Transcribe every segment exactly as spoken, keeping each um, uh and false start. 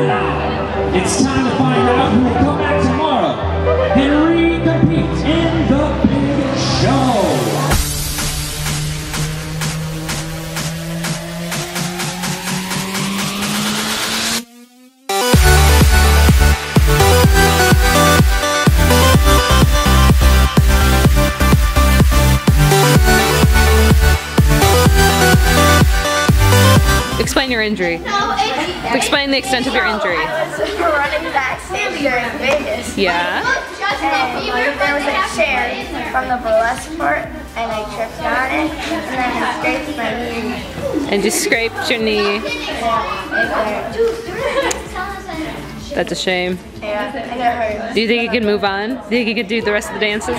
It's time to find out who will come back tomorrow and recompete in the big show. Explain your injury. No, Explain the extent of your injury. I was running backstage here in Vegas. Yeah. And there was a chair from the burlesque part, and I tripped on it, and then I scraped my knee. And you scraped your knee. That's a shame. Yeah, and it hurts. Do you think you could move on? Do you think you could do the rest of the dances? I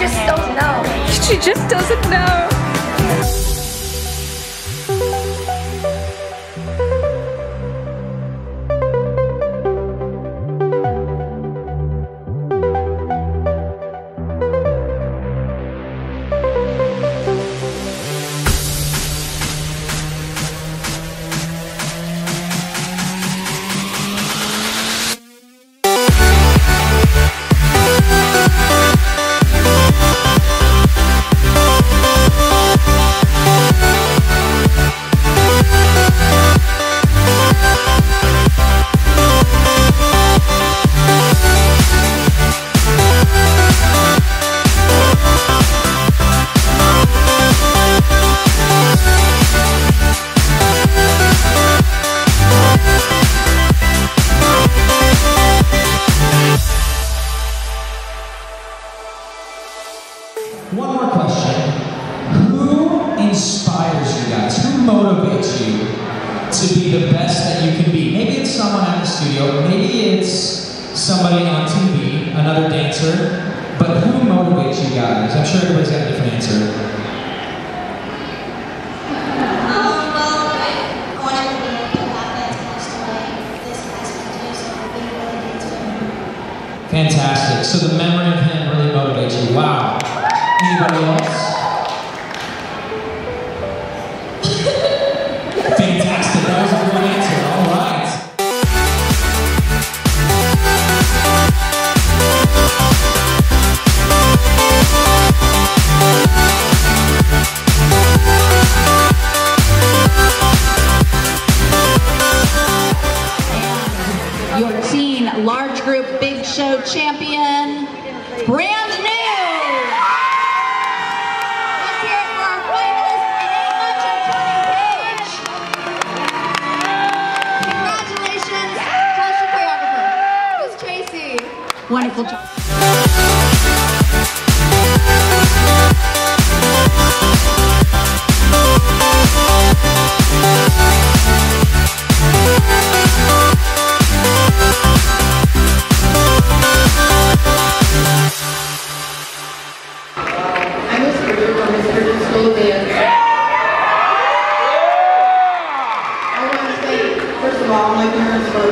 just don't know. She just doesn't know. One more question. Who inspires you guys? Who motivates you to be the best that you can be? Maybe it's someone at the studio, maybe it's somebody on T V, another dancer, but who motivates you guys? I'm sure everybody's got a different answer. Um, well, I wanted to be able to have that attached to my this past year, so I've been really into it. Fantastic. So the memory of him really motivates you. Wow. Anybody else? Fantastic, that was a great answer, all right. Your teen large group big show champion, brand new. Wonderful job. I was a group on the British school dance. I want to say, first of all, my parents were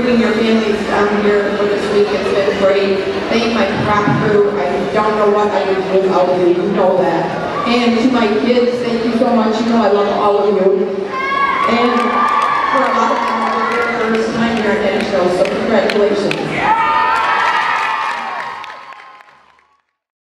bringing your families down here for this week. It's been great. Thank my prop crew. I don't know what I would do without you. You know that. And to my kids, thank you so much. You know I love all of you. And for a lot of them, this is their first time here at Nashville, so congratulations.